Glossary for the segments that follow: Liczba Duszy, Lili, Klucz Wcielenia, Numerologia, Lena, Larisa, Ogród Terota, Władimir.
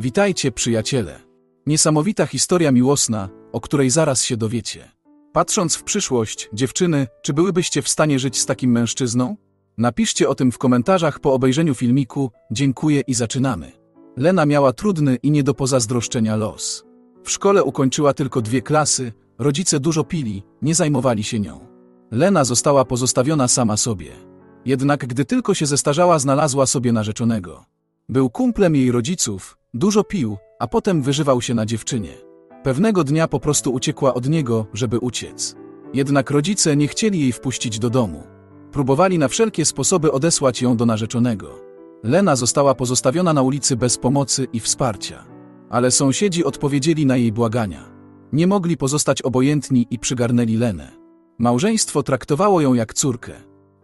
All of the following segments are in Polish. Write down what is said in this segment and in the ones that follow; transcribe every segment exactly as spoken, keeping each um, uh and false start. Witajcie, przyjaciele. Niesamowita historia miłosna, o której zaraz się dowiecie. Patrząc w przyszłość, dziewczyny, czy byłybyście w stanie żyć z takim mężczyzną? Napiszcie o tym w komentarzach po obejrzeniu filmiku. Dziękuję i zaczynamy. Lena miała trudny i nie do pozazdroszczenia los. W szkole ukończyła tylko dwie klasy, rodzice dużo pili, nie zajmowali się nią. Lena została pozostawiona sama sobie. Jednak gdy tylko się zestarzała, znalazła sobie narzeczonego. Był kumplem jej rodziców, dużo pił, a potem wyżywał się na dziewczynie. Pewnego dnia po prostu uciekła od niego, żeby uciec. Jednak rodzice nie chcieli jej wpuścić do domu. Próbowali na wszelkie sposoby odesłać ją do narzeczonego. Lena została pozostawiona na ulicy bez pomocy i wsparcia. Ale sąsiedzi odpowiedzieli na jej błagania. Nie mogli pozostać obojętni i przygarnęli Lenę. Małżeństwo traktowało ją jak córkę.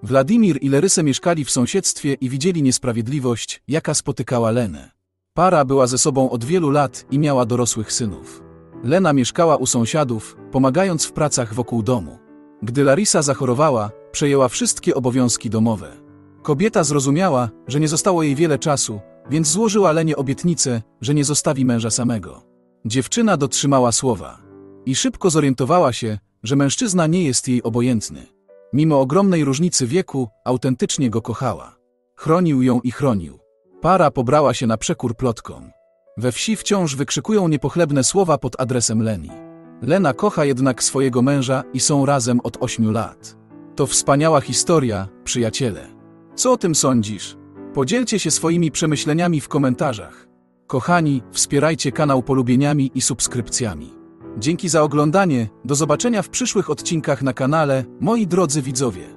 Władimir i Larisa mieszkali w sąsiedztwie i widzieli niesprawiedliwość, jaka spotykała Lenę. Para była ze sobą od wielu lat i miała dorosłych synów. Lena mieszkała u sąsiadów, pomagając w pracach wokół domu. Gdy Larisa zachorowała, przejęła wszystkie obowiązki domowe. Kobieta zrozumiała, że nie zostało jej wiele czasu, więc złożyła Lenie obietnicę, że nie zostawi męża samego. Dziewczyna dotrzymała słowa i szybko zorientowała się, że mężczyzna nie jest jej obojętny. Mimo ogromnej różnicy wieku, autentycznie go kochała. Chronił ją i chronił. Para pobrała się na przekór plotkom. We wsi wciąż wykrzykują niepochlebne słowa pod adresem Leni. Lena kocha jednak swojego męża i są razem od ośmiu lat. To wspaniała historia, przyjaciele. Co o tym sądzisz? Podzielcie się swoimi przemyśleniami w komentarzach. Kochani, wspierajcie kanał polubieniami i subskrypcjami. Dzięki za oglądanie, do zobaczenia w przyszłych odcinkach na kanale, moi drodzy widzowie.